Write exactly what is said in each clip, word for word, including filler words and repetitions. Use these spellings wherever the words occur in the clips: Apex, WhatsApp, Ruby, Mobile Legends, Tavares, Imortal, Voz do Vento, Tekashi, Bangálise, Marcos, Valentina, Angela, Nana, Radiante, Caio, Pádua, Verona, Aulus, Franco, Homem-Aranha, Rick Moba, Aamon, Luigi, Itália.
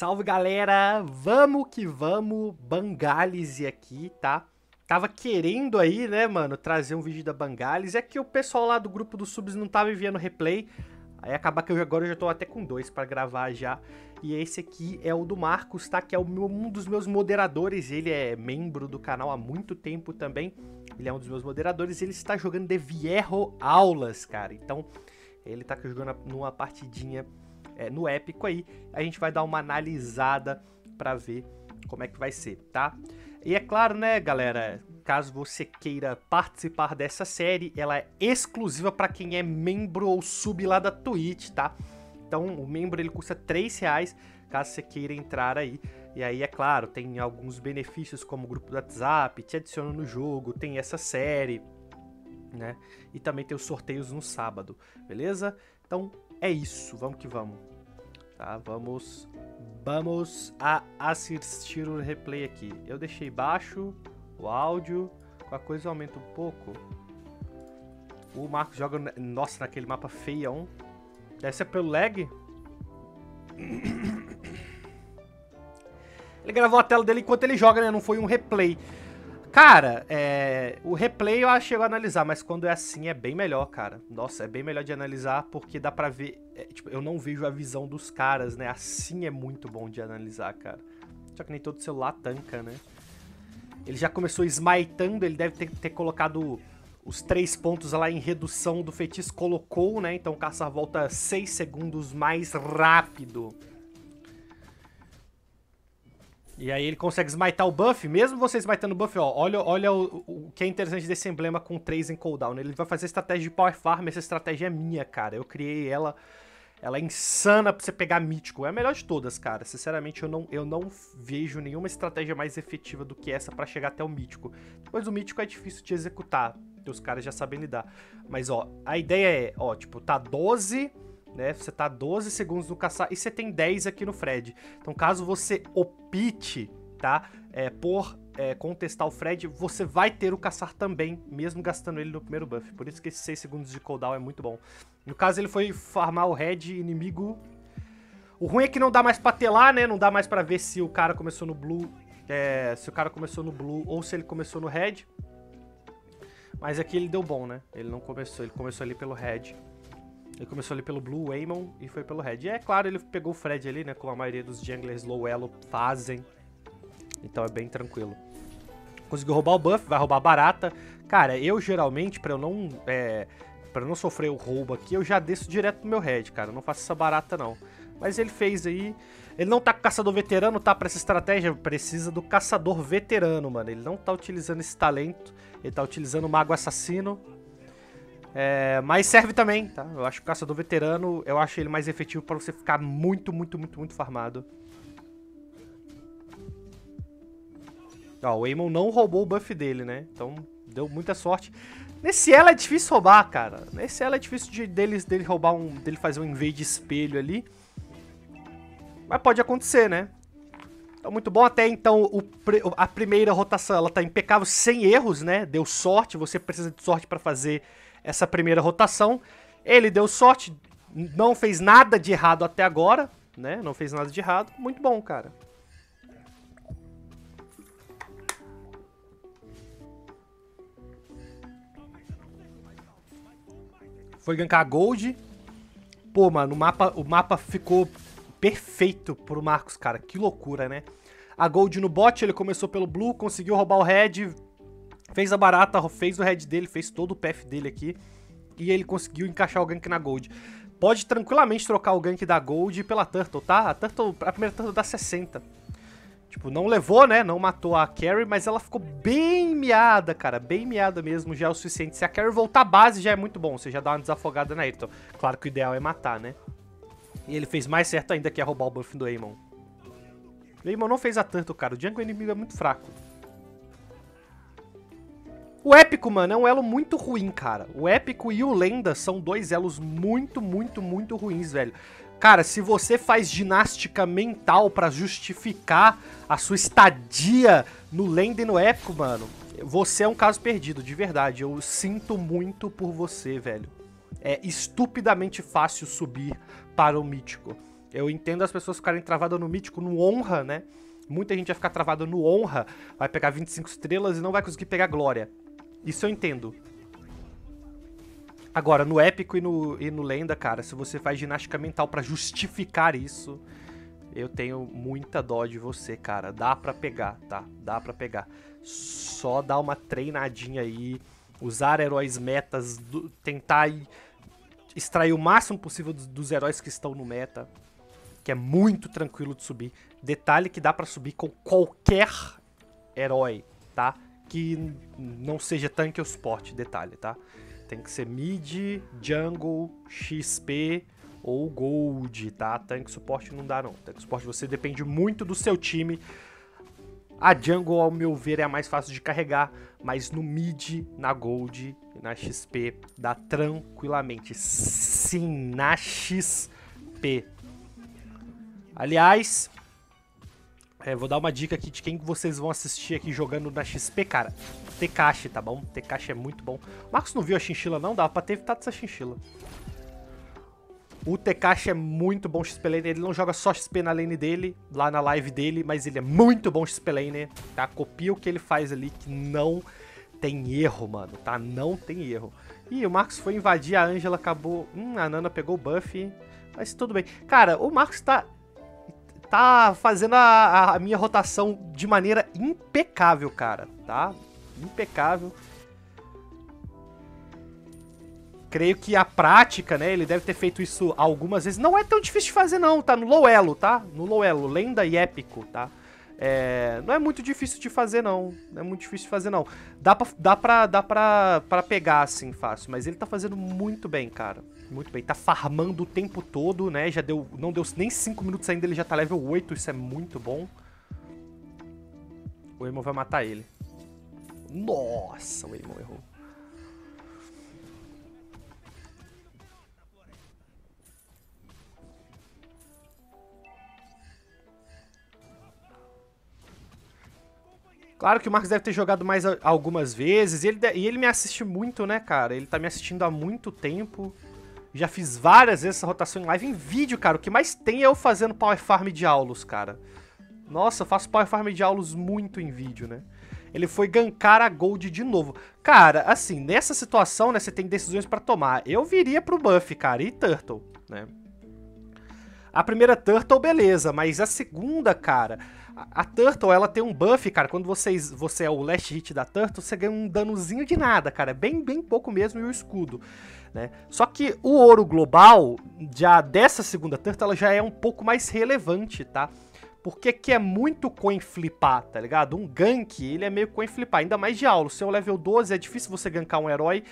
Salve, galera! Vamos que vamos! Bangálise aqui, tá? Tava querendo aí, né, mano, trazer um vídeo da Bangálise. É que o pessoal lá do grupo dos subs não tava enviando replay. Aí acaba que eu agora eu já tô até com dois pra gravar já. E esse aqui é o do Marcos, tá? Que é o meu, um dos meus moderadores. Ele é membro do canal há muito tempo também. Ele é um dos meus moderadores. Ele está jogando de Vierro Aulas, cara. Então, ele tá jogando numa partidinha é, no épico aí. A gente vai dar uma analisada pra ver como é que vai ser, tá? E é claro, né, galera, caso você queira participar dessa série, ela é exclusiva para quem é membro ou sub lá da Twitch, tá? Então, o membro, ele custa três reais, caso você queira entrar aí. E aí, é claro, tem alguns benefícios, como o grupo do WhatsApp, te adiciono no jogo, tem essa série, né? E também tem os sorteios no sábado, beleza? Então, é isso, vamos que vamos. Tá, vamos... Vamos a assistir o replay aqui. Eu deixei baixo o áudio, a coisa aumenta um pouco. O Marcos joga, nossa, naquele mapa feião. Deve ser pelo lag. Ele gravou a tela dele enquanto ele joga, né? Não foi um replay. Cara, é... o replay eu acho que chego a analisar, mas quando é assim é bem melhor, cara. Nossa, é bem melhor de analisar porque dá pra ver... É, tipo, eu não vejo a visão dos caras, né? Assim é muito bom de analisar, cara. Só que nem todo celular tanca, né? Ele já começou smitando, ele deve ter, ter colocado os três pontos lá em redução do feitiço. Colocou, né? Então o caça volta seis segundos mais rápido. E aí ele consegue smitar o buff, mesmo você smitando o buff, ó, olha, olha o, o que é interessante desse emblema com três em cooldown. Ele vai fazer estratégia de power farm, essa estratégia é minha, cara. Eu criei ela, ela é insana pra você pegar mítico. É a melhor de todas, cara. Sinceramente, eu não, eu não vejo nenhuma estratégia mais efetiva do que essa pra chegar até o mítico. Depois o mítico é difícil de executar, porque os caras já sabem lidar. Mas, ó, a ideia é, ó, tipo, tá doze... Né? Você tá doze segundos no caçar e você tem dez aqui no Fred. Então, caso você opte, tá? É, por é, contestar o Fred, você vai ter o caçar também, mesmo gastando ele no primeiro buff. Por isso que esses seis segundos de cooldown é muito bom. No caso, ele foi farmar o Red inimigo. O ruim é que não dá mais pra telar, né? Não dá mais pra ver se o cara começou no Blue, é, se o cara começou no Blue ou se ele começou no Red. Mas aqui ele deu bom, né? Ele não começou, ele começou ali pelo Red. Ele começou ali pelo Blue, Aamon e foi pelo Red. E é claro, ele pegou o Fred ali, né? Como a maioria dos junglers low elo fazem. Então é bem tranquilo. Conseguiu roubar o buff, vai roubar a barata. Cara, eu geralmente, pra eu não é, pra eu não sofrer o roubo aqui, eu já desço direto no meu Red, cara. Eu não faço essa barata, não. Mas ele fez aí... Ele não tá com caçador veterano, tá? Pra essa estratégia, precisa do caçador veterano, mano. Ele não tá utilizando esse talento. Ele tá utilizando o mago assassino. É, mas serve também, tá? Eu acho que o caçador veterano, eu acho ele mais efetivo pra você ficar muito, muito, muito, muito farmado. Ó, o Aamon não roubou o buff dele, né? Então, deu muita sorte. Nesse ela é difícil roubar, cara. Nesse ela é difícil de, dele, dele roubar um... dele fazer um invade de espelho ali. Mas pode acontecer, né? Então, muito bom até, então, o, a primeira rotação, ela tá impecável, sem erros, né? Deu sorte, você precisa de sorte pra fazer... essa primeira rotação, ele deu sorte, não fez nada de errado até agora, né? Não fez nada de errado, muito bom, cara. Foi gankar gold. Pô, mano, o mapa, o mapa ficou perfeito pro Marcos, cara. Que loucura, né? A gold no bot, ele começou pelo blue, conseguiu roubar o red... Fez a barata, fez o head dele, fez todo o path dele aqui. E ele conseguiu encaixar o gank na gold. Pode tranquilamente trocar o gank da gold pela turtle, tá? A, turtle, a primeira turtle dá sessenta. Tipo, não levou, né? Não matou a carry, mas ela ficou bem miada, cara. Bem miada mesmo, já é o suficiente. Se a carry voltar à base, já é muito bom. Você já dá uma desafogada na Ayrton. Claro que o ideal é matar, né? E ele fez mais certo ainda, que é roubar o buff do Aamon. O Aamon não fez a turtle, cara. O jungle inimigo é muito fraco. O épico, mano, é um elo muito ruim, cara. O épico e o lenda são dois elos muito, muito, muito ruins, velho. Cara, se você faz ginástica mental pra justificar a sua estadia no lenda e no épico, mano, você é um caso perdido, de verdade. Eu sinto muito por você, velho. É estupidamente fácil subir para o mítico. Eu entendo as pessoas ficarem travadas no mítico, no honra, né? Muita gente vai ficar travada no honra, vai pegar vinte e cinco estrelas e não vai conseguir pegar glória. Isso eu entendo. Agora, no épico e no, e no lenda, cara, se você faz ginástica mental pra justificar isso, eu tenho muita dó de você, cara. Dá pra pegar, tá? Dá pra pegar. Só dá uma treinadinha aí, usar heróis metas, do, tentar ir, extrair o máximo possível dos, dos heróis que estão no meta, que é muito tranquilo de subir. Detalhe que dá pra subir com qualquer herói, tá? Que não seja tanque ou suporte, detalhe, tá? Tem que ser mid, jungle, X P ou gold, tá? Tanque suporte não dá não. Tanque suporte você depende muito do seu time. A jungle, ao meu ver, é a mais fácil de carregar, mas no mid, na gold e na X P dá tranquilamente. Sim, na X P. Aliás, é, vou dar uma dica aqui de quem vocês vão assistir aqui jogando na X P, cara. Tekashi, tá bom? Tekashi é muito bom. O Marcos não viu a chinchila não? Dava pra ter evitado essa chinchila. O Tekashi é muito bom X P laner. Ele não joga só X P na lane dele, lá na live dele, mas ele é muito bom X P laner, tá? Copia o que ele faz ali, que não tem erro, mano, tá? Não tem erro. Ih, o Marcos foi invadir a Angela, acabou... Hum, a Nana pegou o buff, mas tudo bem. Cara, o Marcos tá... Tá fazendo a, a minha rotação de maneira impecável, cara, tá? Impecável. Creio que a prática, né, ele deve ter feito isso algumas vezes. Não é tão difícil de fazer não, tá? No low elo, tá? No low elo, lenda e épico, tá? É, não é muito difícil de fazer não, não é muito difícil de fazer não. Dá pra, dá pra, dá pra, pra pegar assim fácil, mas ele tá fazendo muito bem, cara. Muito bem, tá farmando o tempo todo, né, já deu, não deu nem cinco minutos ainda, ele já tá level oito, isso é muito bom. O Emo vai matar ele. Nossa, o Emo errou. Claro que o Marcos deve ter jogado mais algumas vezes, e ele, e ele me assiste muito, né, cara, ele tá me assistindo há muito tempo. Já fiz várias vezes essa rotação em live, em vídeo, cara. O que mais tem é eu fazendo power farm de Aulus, cara. Nossa, eu faço power farm de Aulus muito em vídeo, né? Ele foi gankar a gold de novo. Cara, assim, nessa situação, né, você tem decisões pra tomar. Eu viria pro buff, cara, e turtle, né? A primeira turtle, beleza, mas a segunda, cara... A, a turtle, ela tem um buff, cara, quando vocês, você é o last hit da turtle, você ganha um danozinho de nada, cara. É bem, bem pouco mesmo, e o escudo. Né? Só que o ouro global, já dessa segunda turtle, ela já é um pouco mais relevante, tá? Porque aqui é muito coin flipar, tá ligado? Um gank, ele é meio coin flipar, ainda mais de Aulus. Seu level doze, é difícil você gankar um herói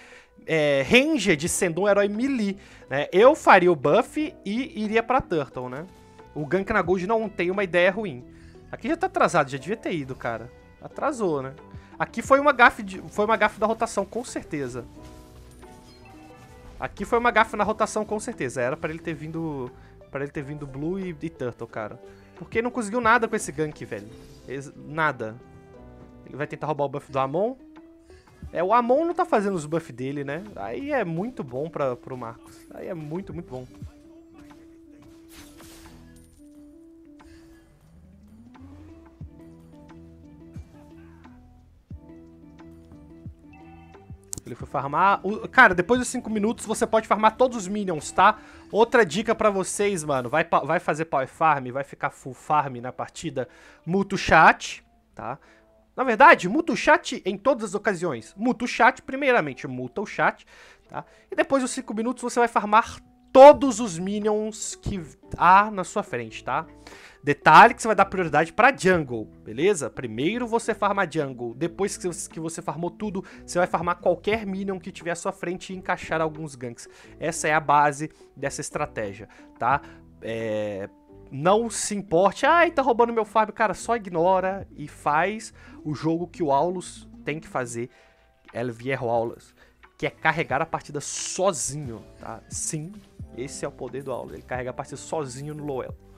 é, ranged, sendo um herói melee, né? Eu faria o buff e iria pra turtle, né? O gank na gold não tem uma ideia ruim. Aqui já tá atrasado, já devia ter ido, cara. Atrasou, né? Aqui foi uma gafe, de, foi uma gafe da rotação, com certeza. Aqui foi uma gafe na rotação, com certeza. Era pra ele ter vindo pra ele ter vindo Blue e, e Turtle, cara. Porque ele não conseguiu nada com esse gank, velho. Eles, nada. Ele vai tentar roubar o buff do Aamon. É, o Aamon não tá fazendo os buffs dele, né? Aí é muito bom pra, pro Marcos. Aí é muito, muito bom. Ele foi farmar... Cara, depois dos cinco minutos você pode farmar todos os minions, tá? Outra dica pra vocês, mano. Vai, vai fazer power farm, vai ficar full farm na partida. Muta o chat, tá? Na verdade, muta o chat em todas as ocasiões. Muta o chat, primeiramente, muta o chat, tá? E depois dos cinco minutos você vai farmar todos os minions que há na sua frente, tá? Detalhe que você vai dar prioridade pra jungle, beleza? Primeiro você farma jungle, depois que você farmou tudo, você vai farmar qualquer minion que tiver à sua frente e encaixar alguns ganks. Essa é a base dessa estratégia, tá? É... Não se importe, ai, tá roubando meu farm, cara, só ignora e faz o jogo que o Aulus tem que fazer, El Viejo Aulus, que é carregar a partida sozinho, tá? Sim, esse é o poder do Aulus, ele carrega a partida sozinho no low elo.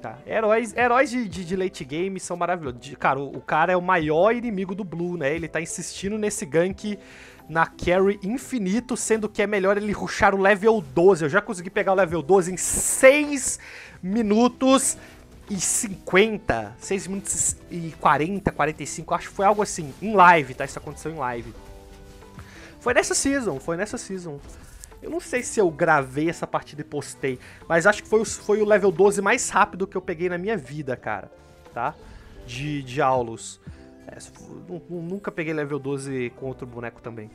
Tá. Heróis, heróis de, de, de late game são maravilhosos. De, cara, o, o cara é o maior inimigo do Blue, né? Ele tá insistindo nesse gank na carry infinito, sendo que é melhor ele rushar o level doze. Eu já consegui pegar o level doze em seis minutos e cinquenta. seis minutos e quarenta, quarenta e cinco, acho que foi algo assim. Em live, tá? Isso aconteceu em live. Foi nessa season, foi nessa season. Eu não sei se eu gravei essa partida e postei, mas acho que foi o, foi o level doze mais rápido que eu peguei na minha vida, cara, tá? De, de Aulus. É, nunca peguei level doze com outro boneco também.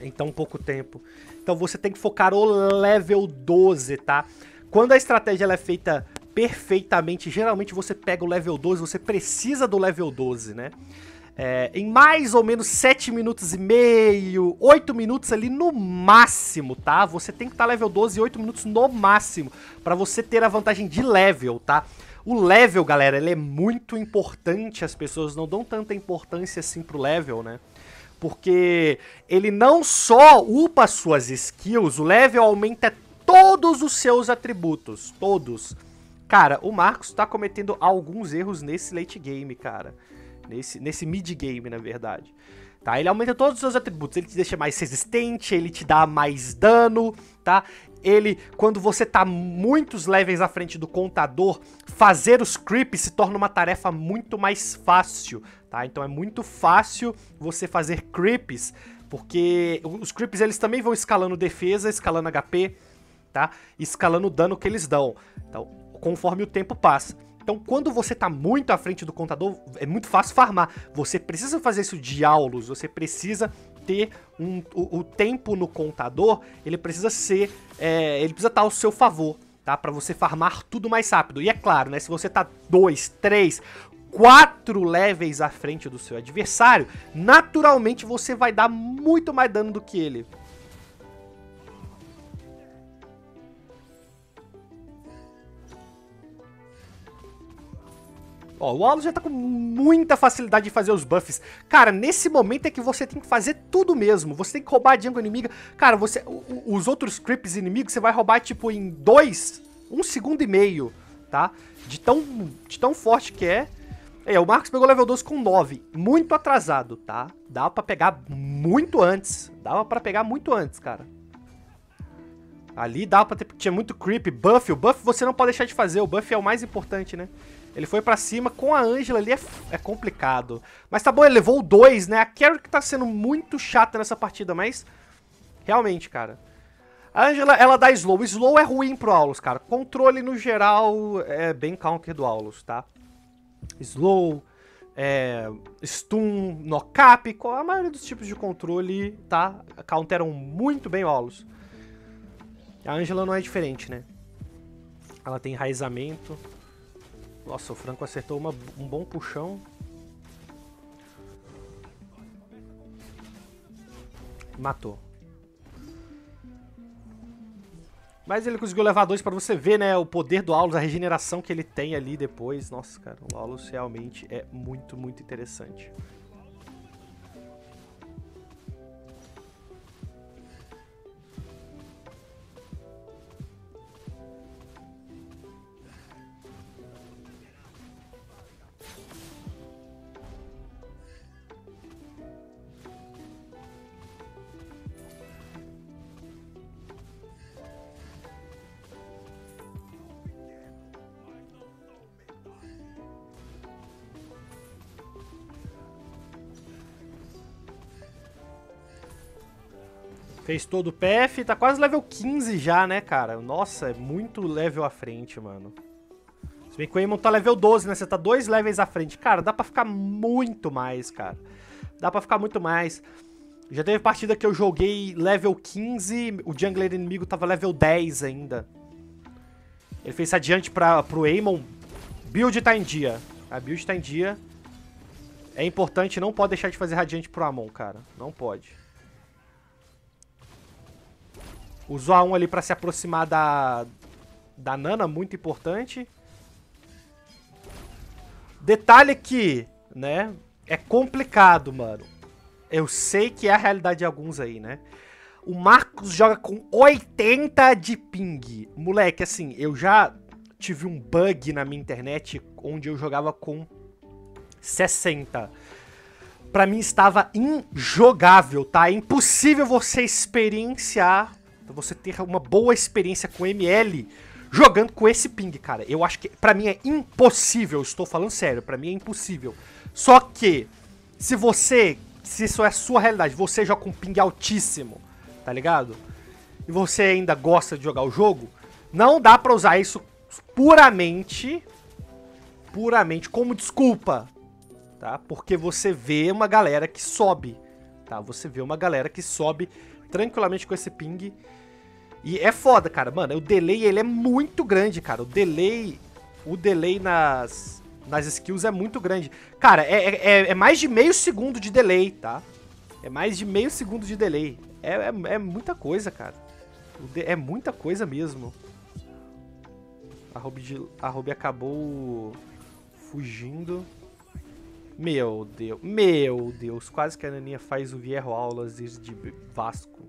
Então, pouco tempo. Então, você tem que focar o level doze, tá? Quando a estratégia ela é feita perfeitamente, geralmente você pega o level doze, você precisa do level doze, né? É, em mais ou menos sete minutos e meio, oito minutos ali no máximo, tá? Você tem que estar level doze e oito minutos no máximo pra você ter a vantagem de level, tá? O level, galera, ele é muito importante, as pessoas não dão tanta importância assim pro level, né? Porque ele não só upa suas skills, o level aumenta todos os seus atributos, todos. Cara, o Marcos tá cometendo alguns erros nesse late game, cara. Nesse, nesse mid-game, na verdade. Tá? Ele aumenta todos os seus atributos. Ele te deixa mais resistente, ele te dá mais dano, tá? Ele, quando você tá muitos levels à frente do contador, fazer os creeps se torna uma tarefa muito mais fácil, tá? Então é muito fácil você fazer creeps, porque os creeps eles também vão escalando defesa, escalando H P, tá? Escalando o dano que eles dão. Então, conforme o tempo passa. Então, quando você tá muito à frente do contador, é muito fácil farmar. Você precisa fazer isso de Aulus, você precisa ter um, o, o tempo no contador, ele precisa ser, é, ele precisa estar ao seu favor, tá? Pra você farmar tudo mais rápido. E é claro, né? Se você tá dois, três, quatro levels à frente do seu adversário, naturalmente você vai dar muito mais dano do que ele. Ó, o Aulus já tá com muita facilidade de fazer os buffs. Cara, nesse momento é que você tem que fazer tudo mesmo. Você tem que roubar a jungle inimiga. Cara, você, o, os outros creeps inimigos você vai roubar, tipo, em dois, um segundo e meio, tá? De tão, de tão forte que é. É, o Marcos pegou level doze com nove. Muito atrasado, tá? Dava pra pegar muito antes. Dava pra pegar muito antes, cara. Ali dava pra ter... Tinha muito creep, buff. O buff você não pode deixar de fazer. O buff é o mais importante, né? Ele foi pra cima, com a Angela ali é, é complicado. Mas tá bom, ele levou o dois, né? A carry que tá sendo muito chata nessa partida, mas... Realmente, cara. A Angela, ela dá slow. Slow é ruim pro Aulus, cara. Controle, no geral, é bem counter do Aulus, tá? Slow, é, stun, knock-up. A maioria dos tipos de controle, tá? Counteram muito bem o Aulus. A Angela não é diferente, né? Ela tem enraizamento... Nossa, o Franco acertou uma, um bom puxão. Matou. Mas ele conseguiu levar dois pra você ver, né? O poder do Aulus, a regeneração que ele tem ali depois. Nossa, cara, o Aulus realmente é muito, muito interessante. Fez todo o P F, tá quase level quinze já, né, cara? Nossa, é muito level à frente, mano. Se bem que o Aamon tá level doze, né? Você tá dois levels à frente. Cara, dá pra ficar muito mais, cara. Dá pra ficar muito mais. Já teve partida que eu joguei level quinze, o jungler inimigo tava level dez ainda. Ele fez adiante pra, pro Aamon. Build tá em dia. A build tá em dia. É importante, não pode deixar de fazer radiante pro Aamon, cara. Não pode. Usou A um ali pra se aproximar da, da Nana, muito importante. Detalhe que, né, é complicado, mano. Eu sei que é a realidade de alguns aí, né? O Marcos joga com oitenta de ping. Moleque, assim, eu já tive um bug na minha internet onde eu jogava com sessenta. Pra mim estava injogável, tá? É impossível você experienciar, você ter uma boa experiência com M L jogando com esse ping, cara. Eu acho que pra mim é impossível, estou falando sério, pra mim é impossível. Só que, se você, se isso é a sua realidade, você joga com um ping altíssimo, tá ligado? E você ainda gosta de jogar o jogo, não dá pra usar isso puramente, puramente como desculpa, tá? Porque você vê uma galera que sobe, tá? Você vê uma galera que sobe tranquilamente com esse ping. E é foda, cara. Mano, o delay, ele é muito grande, cara. O delay, o delay nas, nas skills é muito grande. Cara, é, é, é mais de meio segundo de delay, tá? É mais de meio segundo de delay. É, é, é muita coisa, cara. É muita coisa mesmo. A Ruby, de, a Ruby acabou fugindo. Meu Deus. Meu Deus. Quase que a Naninha faz o Vierro Aulas de Vasco.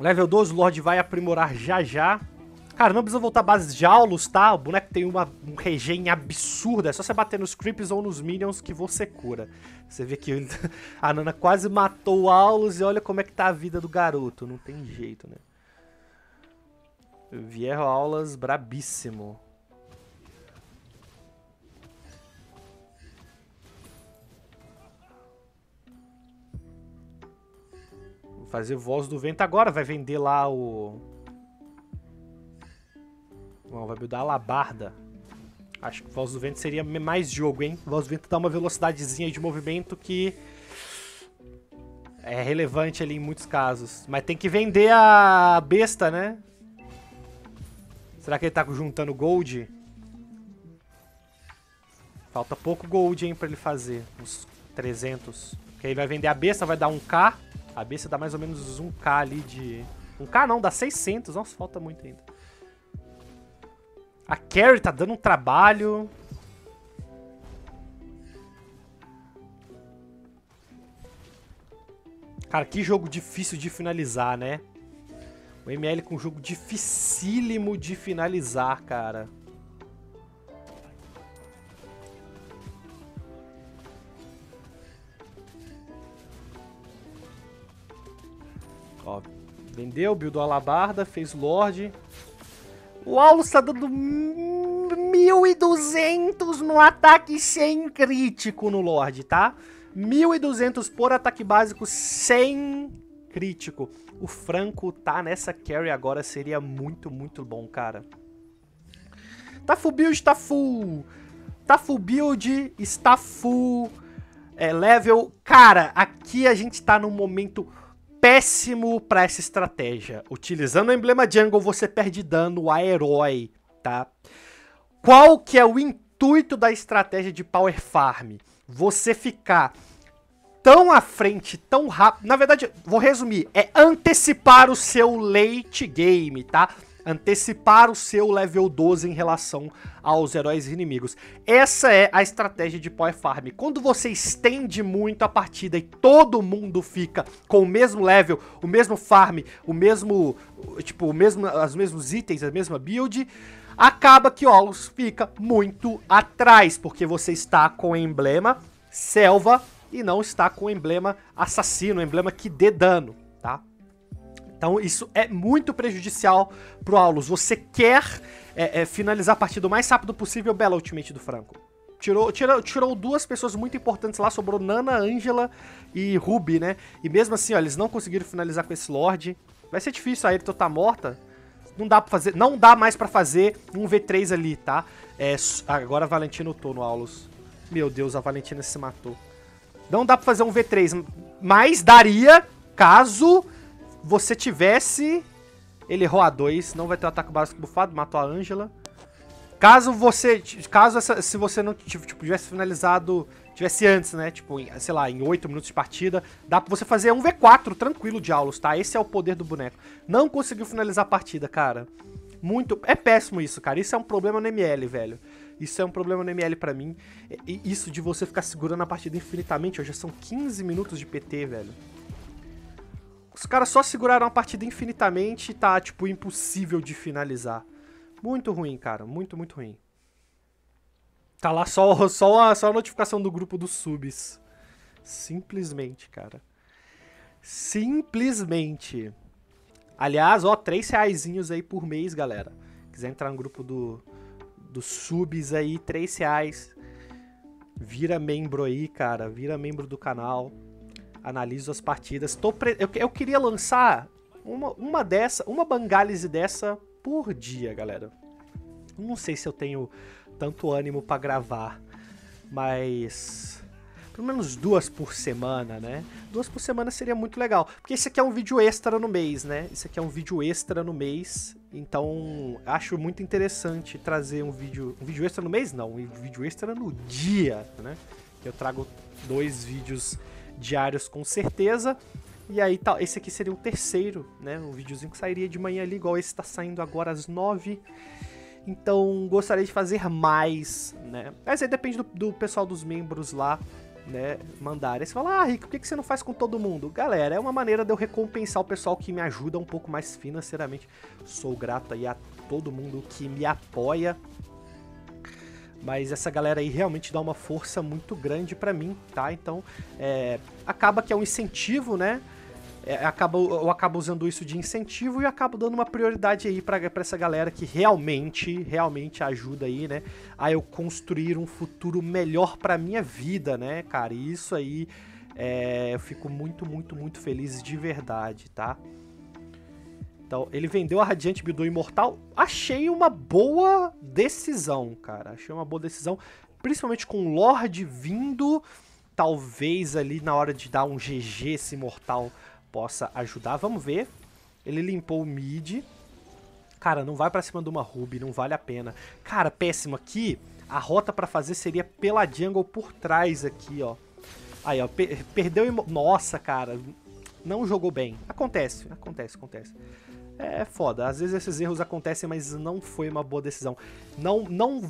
Level doze, o Lorde vai aprimorar já já. Cara, não precisa voltar à base de Aulus, tá? O boneco tem uma, um regen absurdo. É só você bater nos creeps ou nos minions que você cura. Você vê que a Nana quase matou o Aulus e olha como é que tá a vida do garoto. Não tem jeito, né? Vierro Aulas brabíssimo. Vou fazer Voz do Vento agora. Vai vender lá o... Bom, vai buildar a Labarda. Acho que Voz do Vento seria mais jogo, hein? Voz do Vento dá uma velocidadezinha de movimento que é relevante ali em muitos casos. Mas tem que vender a besta, né? Será que ele tá juntando gold? Falta pouco gold, hein, pra ele fazer. Uns trezentos. Porque aí vai vender a besta, vai dar um K. A besta dá mais ou menos um K ali de... um K não, dá seiscentos. Nossa, falta muito ainda. A Carrie tá dando um trabalho. Cara, que jogo difícil de finalizar, né? O M L com um jogo dificílimo de finalizar, cara. Ó, vendeu, buildou a Labarda, fez Lorde. O Aulus tá dando mil e duzentos no ataque sem crítico no Lorde, tá? mil e duzentos por ataque básico sem crítico. O Franco tá nessa carry agora, seria muito, muito bom, cara. Tá full build, tá full... Tá full build, está full é, level. Cara, aqui a gente tá num momento... péssimo pra essa estratégia. Utilizando o emblema jungle, você perde dano a herói, tá? Qual que é o intuito da estratégia de power farm? Você ficar tão à frente, tão rápido... Na verdade, vou resumir. É antecipar o seu late game, tá? Antecipar o seu level doze em relação aos heróis inimigos. Essa é a estratégia de power farm. Quando você estende muito a partida e todo mundo fica com o mesmo level, o mesmo farm, o mesmo, tipo, o mesmo, os mesmos itens, a mesma build, acaba que o Aulus fica muito atrás, porque você está com o emblema selva e não está com o emblema assassino, o emblema que dê dano, tá? Então isso é muito prejudicial pro Aulus. Você quer é, é, finalizar a partida o mais rápido possível. Bela ultimate do Franco. Tirou, tirou, tirou duas pessoas muito importantes lá. Sobrou Nana, Angela e Ruby, né? E mesmo assim, ó, eles não conseguiram finalizar com esse Lorde. Vai ser difícil, a Ayrton tá morta. Não dá, pra fazer, não dá mais pra fazer um V três ali, tá? É, agora a Valentina lutou no Aulus. Meu Deus, a Valentina se matou. Não dá pra fazer um V três, mas daria caso... você tivesse... Ele errou a dois, não vai ter o ataque básico bufado, matou a Angela. Caso você... Caso essa, se você não tipo, tivesse finalizado... Tivesse antes, né? Tipo, em, sei lá, em oito minutos de partida. Dá pra você fazer um V quatro tranquilo de Aulus, tá? Esse é o poder do boneco. Não conseguiu finalizar a partida, cara. Muito... É péssimo isso, cara. Isso é um problema no M L, velho. Isso é um problema no M L pra mim. E isso de você ficar segurando a partida infinitamente. Hoje já são quinze minutos de P T, velho. caras só seguraram a partida infinitamente e tá, tipo, impossível de finalizar. Muito ruim, cara. Muito, muito ruim. Tá lá só, só, a, só a notificação do grupo dos subs. Simplesmente, cara. Simplesmente. Aliás, ó, três reaisinhos aí por mês, galera. Quiser entrar no grupo do, dos subs aí, três reais. Vira membro aí, cara. Vira membro do canal. Analiso as partidas. Tô pre... eu, eu queria lançar uma, uma dessa, uma Bangálise dessa por dia, galera. Não sei se eu tenho tanto ânimo pra gravar, mas pelo menos duas por semana, né? Duas por semana seria muito legal, porque esse aqui é um vídeo extra no mês, né? Esse aqui é um vídeo extra no mês, então acho muito interessante trazer um vídeo... Um vídeo extra no mês? Não, um vídeo extra no dia, né? Eu trago dois vídeos diários com certeza, e aí tal, esse aqui seria o terceiro, né? Um videozinho que sairia de manhã ali, igual esse tá saindo agora às nove. Então, gostaria de fazer mais, né? Mas aí depende do, do pessoal dos membros lá, né? Mandarem. Você fala, ah, Rick, por que, que você não faz com todo mundo? Galera, é uma maneira de eu recompensar o pessoal que me ajuda um pouco mais financeiramente. Sou grato aí a todo mundo que me apoia. Mas essa galera aí realmente dá uma força muito grande pra mim, tá? Então, é, acaba que é um incentivo, né? É, acaba, eu acabo usando isso de incentivo e acabo dando uma prioridade aí pra, pra essa galera que realmente, realmente ajuda aí, né? A eu construir um futuro melhor pra minha vida, né, cara? E isso aí, é, eu fico muito, muito, muito feliz de verdade, tá? Então, ele vendeu a Radiante, buildou Imortal. Achei uma boa decisão, cara. Achei uma boa decisão, principalmente com o Lorde vindo. Talvez ali na hora de dar um G G esse Imortal possa ajudar, vamos ver. Ele limpou o mid. Cara, não vai pra cima de uma Ruby, não vale a pena. Cara, péssimo aqui. A rota pra fazer seria pela jungle por trás aqui, ó. Aí, ó, per perdeu... Nossa, cara, não jogou bem. Acontece, acontece, acontece. É foda, às vezes esses erros acontecem, mas não foi uma boa decisão. Não, não,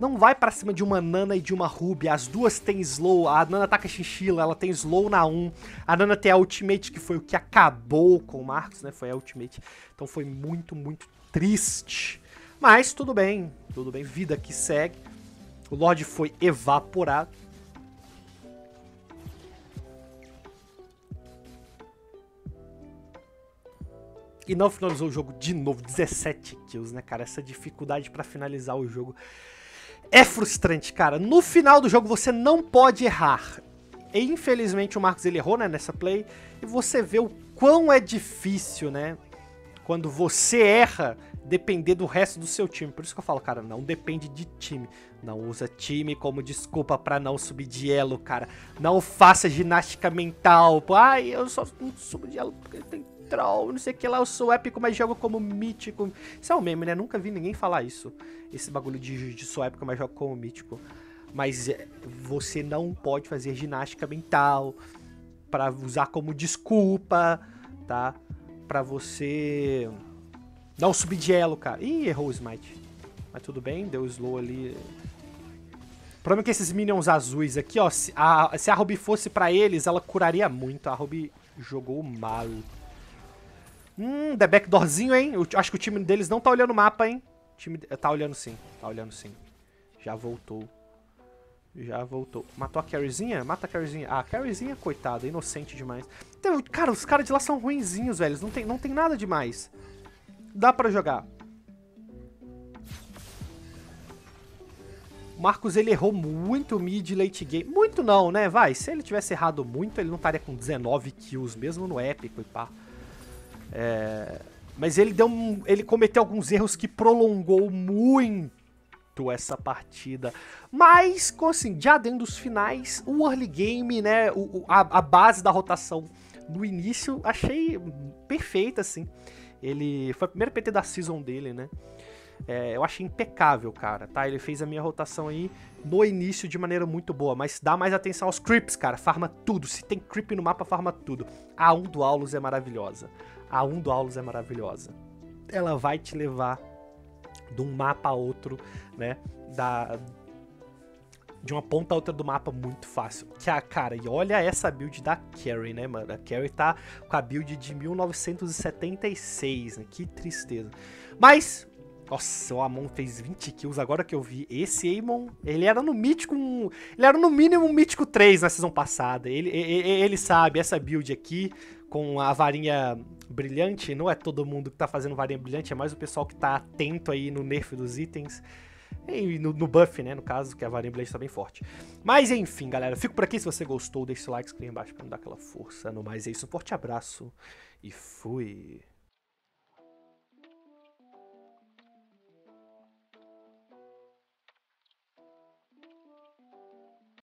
não vai pra cima de uma Nana e de uma Ruby, as duas tem slow, a Nana ataca chinchila, ela tem slow na um, a Nana tem a ultimate, que foi o que acabou com o Marcos, né, foi a ultimate, então foi muito, muito triste. Mas tudo bem, tudo bem, vida que segue, o Lorde foi evaporado. E não finalizou o jogo de novo, dezessete kills, né, cara? Essa dificuldade pra finalizar o jogo é frustrante, cara. No final do jogo você não pode errar. E, infelizmente o Marcos ele errou, né, nessa play. E você vê o quão é difícil, né, quando você erra, depender do resto do seu time. Por isso que eu falo, cara, não depende de time. Não usa time como desculpa pra não subir de elo, cara. Não faça ginástica mental. Ai, eu só não subo de elo porque tem... troll, não sei o que lá, eu sou épico, mas jogo como mítico. Isso é um meme, né? Nunca vi ninguém falar isso. Esse bagulho de, de sou épico, mas jogo como mítico. Mas é, você não pode fazer ginástica mental pra usar como desculpa, tá? Pra você não subir de elo, cara. Ih, errou o smite. Mas tudo bem, deu slow ali. O problema é que esses minions azuis aqui, ó, se a, se a Ruby fosse pra eles, ela curaria muito. A Ruby jogou mal. Hum, the backdoorzinho, hein? Eu acho que o time deles não tá olhando o mapa, hein? O time... Tá olhando sim, tá olhando sim. Já voltou. Já voltou. Matou a carryzinha? Mata a carryzinha. Ah, a carryzinha, coitada, inocente demais. Cara, os caras de lá são ruinzinhos, velho. Não tem, não tem nada demais. Dá pra jogar. O Marcos, ele errou muito mid late game. Muito não, né? Vai, se ele tivesse errado muito, ele não estaria com dezenove kills, mesmo no épico e pá. É, mas ele, deu um, ele cometeu alguns erros que prolongou muito essa partida. Mas, assim, já dentro dos finais, o early game, né, o, a, a base da rotação no início, achei perfeita, assim. Ele foi o primeiro P T da season dele, né? É, eu achei impecável, cara, tá? Ele fez a minha rotação aí no início de maneira muito boa, mas dá mais atenção aos creeps, cara. Farma tudo. Se tem creep no mapa, farma tudo. A um do Aulus é maravilhosa. A um do Aulus é maravilhosa. Ela vai te levar de um mapa a outro, né? Da, de uma ponta a outra do mapa muito fácil. Que a cara, e olha essa build da Carrie, né, mano? A Carrie tá com a build de mil novecentos e setenta e seis, né? Que tristeza. Mas... nossa, o Aamon fez vinte kills, agora que eu vi. Esse Aamon, ele era no mítico... ele era no mínimo um mítico três na season passada. Ele, ele, ele sabe, essa build aqui, com a varinha brilhante, não é todo mundo que tá fazendo varinha brilhante, é mais o pessoal que tá atento aí no nerf dos itens. E no, no buff, né, no caso, que a varinha brilhante tá bem forte. Mas enfim, galera, fico por aqui. Se você gostou, deixa o like, escreve embaixo pra me dar aquela força. No mais é isso, um forte abraço e fui!